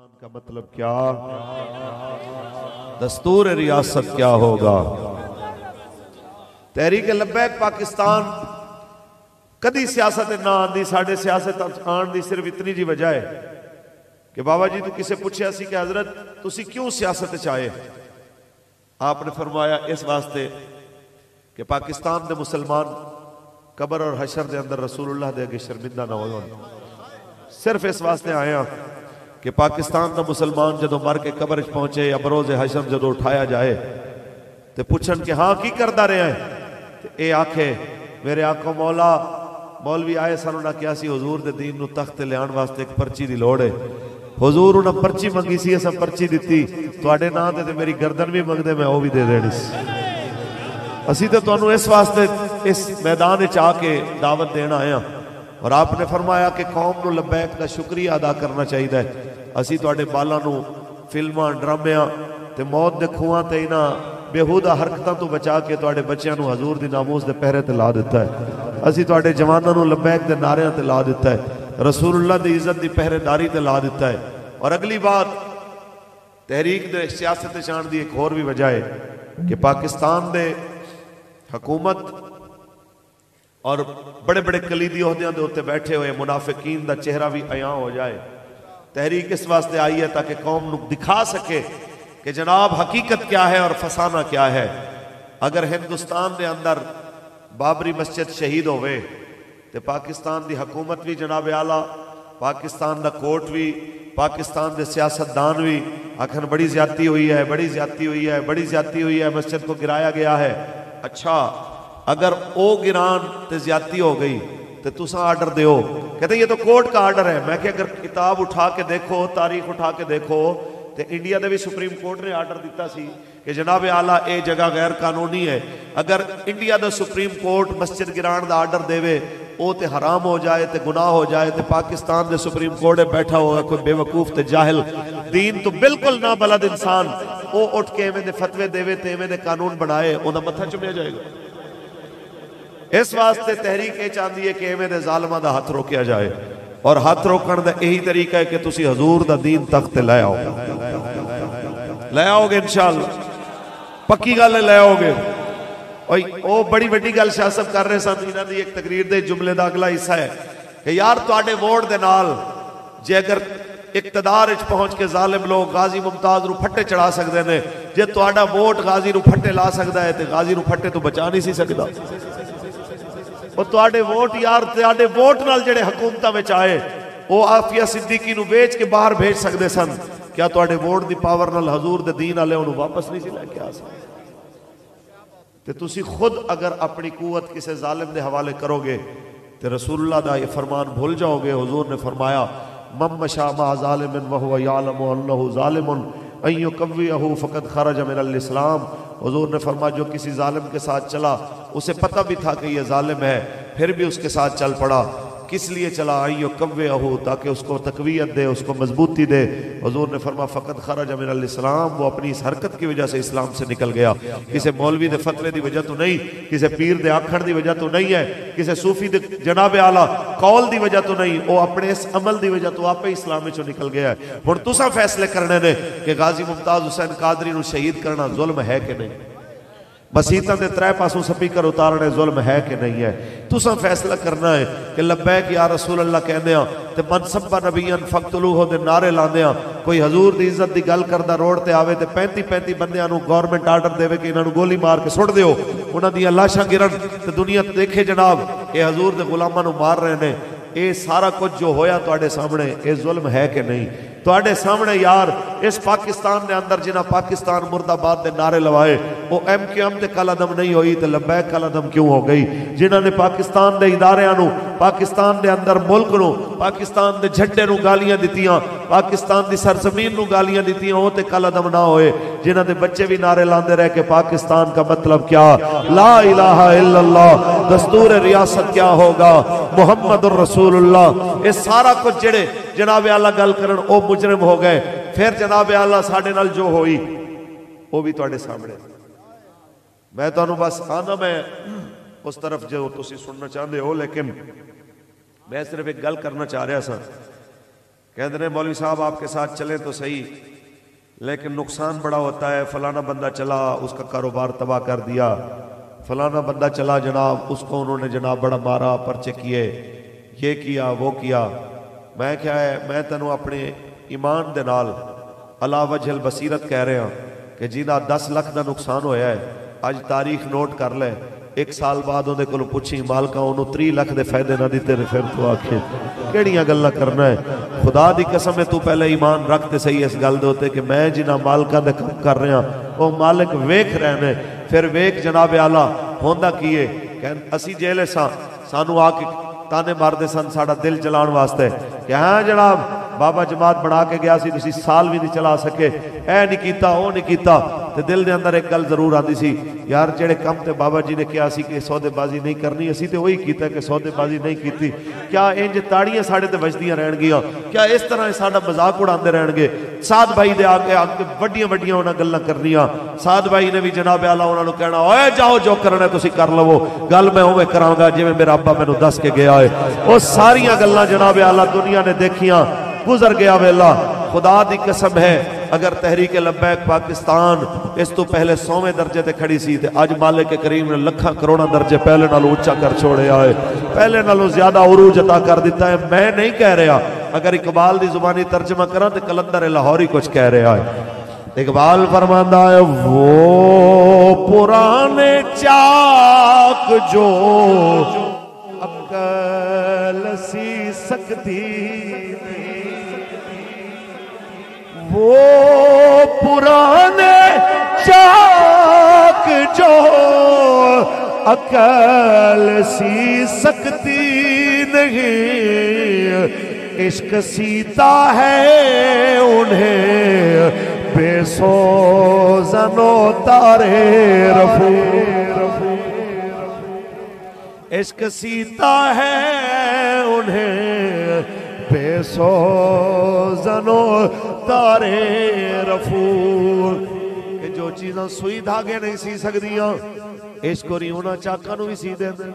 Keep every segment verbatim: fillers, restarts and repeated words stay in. का मतलब क्या, दस्तूर रियासत क्या होगा। तहरीक लब्बैक पाकिस्तान कदी सियासत ना आती, साढ़े सियासत आने की सिर्फ इतनी जी वजह है कि बाबा जी तू किसे पूछा सी कि हजरत तुसी क्यों सियासत चाहे, आपने फरमाया इस वास्ते कि पाकिस्तान के मुसलमान कबर और हशर के अंदर रसूलुल्लाह दे अगे शर्मिंदा ना हो। सिर्फ इस वास्ते आया कि पाकिस्तान का मुसलमान जो मर के कबर पहुंचे या बरोज़ हशर जो उठाया जाए तो पूछन कि हाँ की करता रहा है, तो ये आखे मेरे आखो मौला। मौलवी आए सन, उन्हें कहा सी हुजूर दे दीन नू तख्त लियान वास्ते एक पर्ची की लोड़ है। हुजूर उन्हें पर्ची मंगी सी, असां पर्ची दिती, तुहाडे नाम ते मेरी गर्दन भी मंगदे मैं वह भी दे देनी। असी तो तुहानू इस वास्ते इस मैदान च आके दावत देना आया। और आपने फरमाया कि कौम को लबैक का शुक्रिया अदा करना चाहिए। असी तुहाडे बालां नू फिल्मां ड्रामियां ते मौत दे खूहां ते इना बेहूदा हरकतों तो बचा के तुहाडे बच्चों को हजूर दी नामूस दे पहरे ते ला दिता है। असी तुहाडे जवानों को लबैक दे नारियां ते ला दिता है, रसूलुल्लाह दी इज्जत दी पहरेदारी ते ला दिता है। और अगली बात तहरीक दे सियासत चाण दी एक होर भी वजह है कि पाकिस्तान दे हकूमत और बड़े बड़े कलीदी ओहदियां दे उत्ते बैठे हुए मुनाफिकीन दा चेहरा भी अयां हो जाए। तहरीक इस वास्ते आई है ताकि कौम को दिखा सके कि जनाब हकीकत क्या है और फसाना क्या है। अगर हिंदुस्तान दे अंदर बाबरी मस्जिद शहीद होवे तो पाकिस्तान की हकूमत भी जनाब आला, पाकिस्तान का कोर्ट भी, पाकिस्तान के सियासतदान भी आखन बड़ी ज्यादती हुई है, बड़ी ज्यादती हुई है, बड़ी ज्यादती हुई है, मस्जिद को गिराया गया है। अच्छा, अगर वो गिरान तो ज्यादती हो गई तो तुसा आर्डर दो, कहते ये तो कोर्ट का आर्डर है। मैं क्या अगर किताब उठा के देखो, तारीख उठा के देखो तो इंडिया के भी सुप्रीम कोर्ट ने आर्डर दिता सी कि जनाब आला ये जगह गैर कानूनी है। अगर इंडिया का सुप्रीम कोर्ट मस्जिद गिराण का आर्डर देवे वो तो हराम हो जाए तो गुनाह हो जाए, तो पाकिस्तान के सुप्रीम कोर्ट में बैठा होगा कोई बेवकूफ तो जाहिल दीन तो बिल्कुल ना बलद इंसान वो उठ के एवें दे फतवे देवे तो एवें दे कानून बनाए, उन्हें मत्था चुमिया जाएगा। इस वास्ते तहरीक ये चाहती है कि एवें दे जालिमां दा हथ रोकिया जाए। और हथ रोकण का यही तरीका है कि तुसी हजूर दा दीन तख्त लै आओ, लै आओगे इंशाअल्लाह, पक्की गल लै आओगे। और वो बड़ी वड्डी गल सियासत कर रहे सन, इन्हां दी एक तकरीर दे जुमले दा अगला हिस्सा है कि यार तुहाडे वोट दे नाल जे अगर इकतदार विच पहुंच के जालिम लोग गाजी मुमताज नूं फट्टे चढ़ा सकदे ने, जे तुहाडा वोट गाजी नूं फट्टे ला सकदा है ते गाजी नूं फट्टे तो बचा नहीं सी सकदा। और तुहाडे वोट यार तुहाडे वोट नाल जेडे हुकूमतां विच आए वो आफिया सिद्दीकी नूं बेच के बाहर भेज सकदे सन, क्या तुहाडे वोट दी पावर नाल हजूर दे दीन वाले उहनूं वापस नहीं सी लै के आ सकदे। तो तुसी खुद अगर अपनी कुवत किसी जालिम के हवाले करोगे तो रसूलुल्लाह दा ये फरमान भूल जाओगे। हुजूर ने फरमाया मम मशा मा जालिमिन वहुव यालमु अन्नहु जालिमुन अन युकव्विहु फकद खरज मिनल इस्लाम। हुजूर ने फरमाया जो किसी जालिम के साथ चला उसे पता भी था कि यह जालिम है, फिर भी उसके साथ चल पड़ा। किस लिए चला? आइयो कव्वे अहो, ताकि उसको तकवीयत दे, उसको मजबूती दे। हुजूर ने फरमा फ़कत खरज मिनल इस्लाम, वो अपनी इस हरकत की वजह से इस्लाम से निकल गया। किसी मौलवी के फतवे की वजह तो नहीं, किसी पीर के आखण की वजह तो नहीं है, किसी सूफी के जनाब आला कौल की वजह तो नहीं, वो अपने इस अमल की वजह तो आपे इस्लाम चो निकल गया है। हुण तुसा फैसले करने ने कि गाजी मुमताज़ हुसैन कादरी को शहीद करना जुल्म है कि नहीं, मसीतां दे त्रै पासों स्पीकर उतारने जुल्म है कि नहीं है। तुसा फैसला करना है कि लब्बैक या रसूल अल्लाह कहने ते मनसब्बा नबीयन फक्तलूहो दे नारे लाने, कोई हजूर की इज्जत की गल करता रोड पर आवे तो पैंती पैंती बंदियां नूं गौरमेंट आर्डर देवे कि इन्हां नूं गोली मार के सुट दिओ, उन्हां दियां लाशां गिरन ते दुनिया देखे जनाब ये हजूर दे गुलामां नूं मार रहे ने। ये सारा कुछ जो होया तुहाडे सामने ये जुल्म है कि नहीं? तुहाडे सामने यार इस पाकिस्तान के अंदर जिन्हें पाकिस्तान मुर्दाबाद के नारे लवाए वो एम क्यू एम ते कलदम नहीं हुई तो लंबैक कलदम क्यों हो गई? जिन्होंने पाकिस्तान के इदारियां नूं, पाकिस्तान के अंदर मुल्क नूं, पाकिस्तान के झंडे नूं गालियां दित्तियां, पाकिस्तान की सरजमीन नूं गालियां दित्तियां, वो तो कलदम ना होए। जिन्हां दे बच्चे भी नारे लाते रह के पाकिस्तान का मतलब क्या, ला इलाहा इल्लल्लाह, दस्तूर रियासत क्या होगा, मुहम्मदुर रसूलुल्लाह, ये सारा कुछ जेड़े जनाब आला गल करन ओ मुजरिम हो गए। फिर जनाब आला साडे नाल जो होई वो भी तुहाडे सामने। मैं तुहानू बस आना मैं उस तरफ जो तुसी सुनना चाहते हो, लेकिन मैं सिर्फ एक गल करना चाह रहा सा कह रहे मौलवी साहब आपके साथ चले तो सही, लेकिन नुकसान बड़ा होता है, फलाना बंदा चला उसका कारोबार तबाह कर दिया, फलाना बंदा चला जनाब उसको उन्होंने जनाब बड़ा मारा, पर्चे किए, ये किया वो किया। मैं क्या है मैं तेनों अपने ईमान दे नाल अलावजल बसीरत कह रहा कि जिन्दा दस लख का नुकसान होया है अज तारीख नोट कर ले, एक साल बाद उहदे कोलों पुछी मालका उन्होंने तीस लख के फायदे ना दिते ने फिर तू आखे किहड़ियां गल्लां करना है। खुदा दी कसम है तू पहले ईमान रखते सही इस गल दे उत्ते कि मैं जिन्हां मालकां दे काम कर रहा वह मालिक वेख रहे ने, फिर वेख जनाब आला होंदा की है। कह असी जेल सां सानू आके ताने मारदे सन साडा दिल जलाण वास्ते कि हाँ जनाब बाबा जमात बना के गया सी तुसीं साल भी नहीं चला सके, ऐ नहीं कीता ओ नहीं कीता, ते दिल दे अंदर एक गल जरूर आती सी यार जेड़े कम ते बाबा जी ने कहा सी कि सौदेबाजी नहीं करनी असी ते वही कीता कि सौदेबाजी नहीं कीती। क्या इंज ताड़ियां साढ़े ते वजदियां रहणगियां, क्या इस तरह साडा मजाक उड़ाते रहणगे? साध भाई दे आके आके वड्डियां वड्डियां उन्हां गल्लां करनियां, साध भाई ने भी जनाब आला उन्हां नूं कहना ओए जाओ जो करना तुसीं कर लवो, गल मैं उवें करांगा जिवें मेरा अब्बा मैनूं दस के गया है। ओ सारियां गल्लां जनाब आला दुनिया ने देखियां, गुजर गया वेला। खुदा दी कसम है अगर तहरीक लब्बैक पाकिस्तान इस तो पहले सौवें दर्जे ते खड़ी सी ते अज मालिक करीम ने लखा करोड़ा दर्जे पहले नालों उच्चा कर छोड़िया है, पहले नालों ज्यादा उरूज अता कर दिता है। मैं नहीं कह रहा, अगर इकबाल दी जुबानी तर्जमा करा तो कलंदर लाहौरी कुछ कह रहा है। इकबाल फरमांदा है वो पुराने चाक जो अक्ल सी सकती, वो पुराने चाक जो अकल सी सकती नहीं, इश्क सीता है उन्हें बेसो जनो तारे रफू, इश्क सीता है उन्हें बेसो जनो तारे रफू। ये जो चीज़ां सुई धागे नहीं सी सकदियां इश्क री उन्हां चाकां नूं भी सी देंदे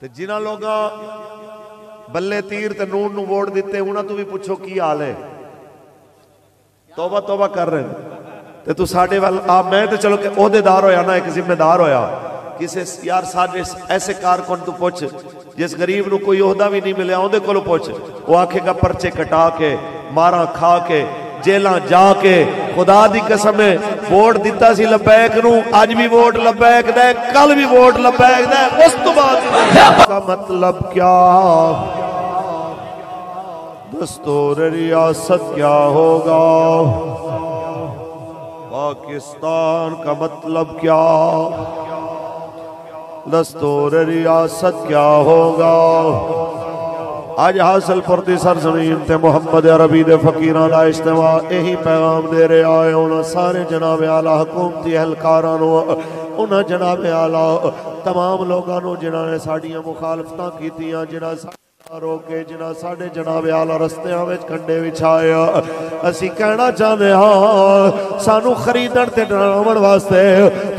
ते जिन्हां लोगां बल्ले तीर ते नून नूं वोट दिते उन्हां तों भी पुछो की हाल है, तौबा तौबा कर रहे ते तू साडे वाल आ। मैं तो चलो ओहदेदार होया ना, एक जिम्मेदार होया, किसे यार साडे ऐसे कारकुन तू पुछ जिस गरीब नूं कोई ओहदा भी नहीं मिले उहदे कोलों पुछ, वो आखेगा परचे कटा के मारा खा के जेलां जा के। खुदा दी कसम है वोट दिता सी लबैक नूं, अज भी वोट लबैक दे, कल भी वोट लबैक दे, उस तो बाद मतलब क्या दस्तूर रियासत क्या होगा, पाकिस्तान का मतलब क्या, दस्तूर रियासत क्या होगा। आज हासिलपुर की सरजमीन ते मुहम्मद अरबी दे फकीरां दा इज्तिमा यही पैगाम दे रहा है। उन्होंने सारे जनाब आला हुकूमती एहलकारां नूं, उन्होंने जनाब आला तमाम लोगों नूं जिन्हां ने साडियां मुखालफतां कीतियां, जिन्हां रोके, जिन्हां साडे जनाब आला रस्तियां विच कंडे विछाया। असी कहना चाहते हाँ सानू खरीदण ते डरावण वास्ते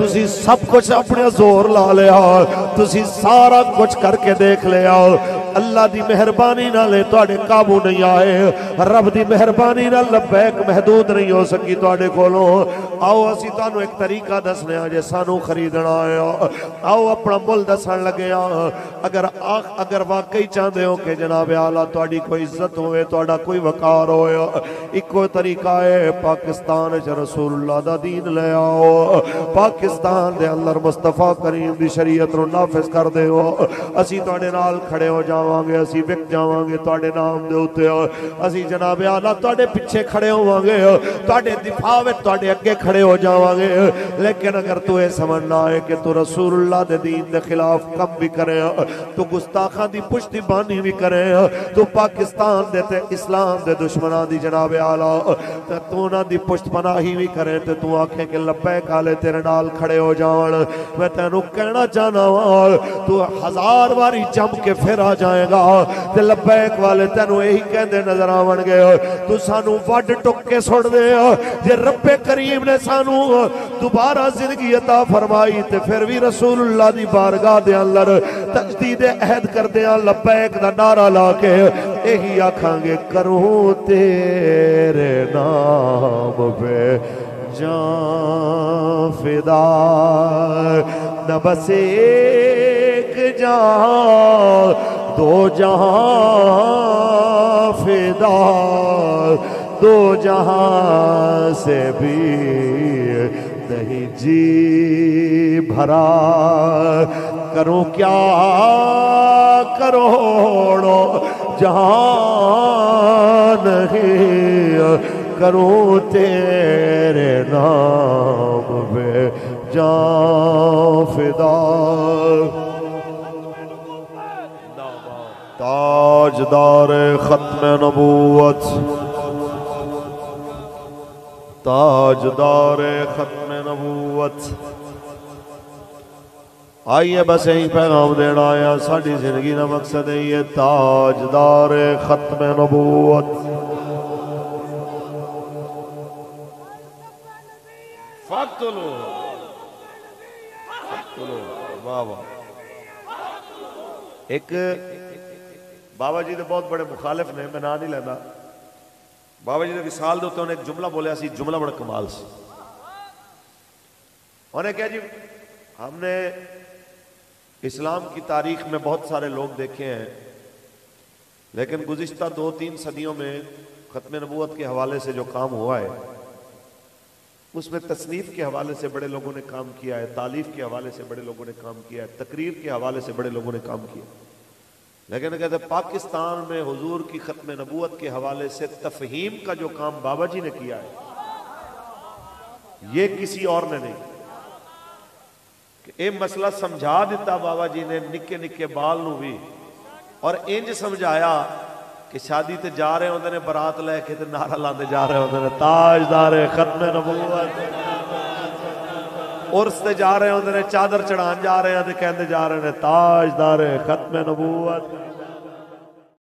तुसी सब कुछ अपने जोर ला लिया, तुसी सारा कुछ करके देख लिया, अल्लाह की मेहरबानी नाल तुहाडे काबू नहीं आए, रब की मेहरबानी नाल लबैक महदूद नहीं हो सकी तुहाडे कोलों। आओ असी तुहानू एक तरीका दसने जे सानू खरीदना है, आओ अपना मुल दसण लगे हाँ। अगर आ, अगर वाकई चाहते हो कि जनाब आला तुहाडी कोई इज्जत होवे, तुहाडा कोई वकार हो, इको तरीका है पाकिस्तान च रसूलुल्लाह दा दीन ले आओ, पाकिस्तान दे अंदर मुस्तफा करीम दी शरीयत नूं नाफिज कर देओ। असी तुहाडे नाल खड़े हो जावांगे, असी विक जावांगे तुहाडे नाम दे उत्ते, असी जनाब आला तुहाडे पिछे खड़े होवांगे, तुहाडे दिफा विच तुहाडे अगे खड़े हो जावांगे। लेकिन अगर तू ये समझना है कि तू रसूलुल्लाह दे दीन दे खिलाफ कम भी करे, तू गुस्ताखां दी पुश्तबानी भी करे, तू पाकिस्तान दे ते इस्लाम दे दुश्मनां दी जनाब आला ते तू उन्हां दी पुश्तपनाही भी करे ते तू आखे कि लब्बैक आले तेरे नाल खड़े हो जावण, मैं तैनूं कहना चाहना वां तू हजार वारी जम के फिर आ जाएगा ते लब्बैक वाले तेनों यही कहते नजर आवन गए, तू सानू वड टुक के सुट दे। जे रब्बे करीम ने ने सानू दोबारा जिंदगी अता फरमाई ते फिर भी रसूलुल्लाह दी बारगाह दे अंदर तजदीद अहद करदे आ लब्बैक दा नारा ला के यही आखांगे करूं तेरे नाम पे जान फिदा न बस एक जान दो जहां फिदा दो जहां से भी नहीं जी भरा करो क्या करोड़ो जहां नहीं करूं तेरे नाम पे जान फिदा ताजदार खत्म नबूवत ताजदार खत्म नबूवत आइए बस यही पैगाम देना आया साड़ी जिंदगी का मकसद है ये ताजदार खत्म नबूवत फक्तुलू फक्तुलू बाबा एक बाबा जी तो बहुत बड़े मुखालिफ ने मैं ना नहीं लेना बाबा जी ने विसाल के उन्हें एक जुमला बोलिया सी जुमला बड़ा कमाल सी उन्हें क्या जी हमने इस्लाम की तारीख में बहुत सारे लोग देखे हैं लेकिन गुज़िश्ता दो तीन सदियों में खत्म नबूवत के हवाले से जो काम हुआ है उसमें तसनीफ के हवाले से बड़े लोगों ने काम किया है, तालीफ के हवाले से बड़े लोगों ने काम किया है, तकरीर के हवाले से बड़े लोगों ने काम किया है। लेकिन कहते पाकिस्तान में हुजूर की खत्म नबूवत के हवाले से तफहीम का जो काम बाबा जी ने किया है ये किसी और ने नहीं ये मसला समझा दिता बाबा जी ने निके निके बाल नू भी और इंज समझाया कि शादी ते जा रहे होंदे ने बरात लैके ते नारा लांदे जा रहे होंदे ने ताजदार खत्म नबूवत उर्स ते जा रहे होंदे ने चादर चढ़ान जा रहे हैं ते कहंदे जा रहे ने ताजदार खत्म नबूवत।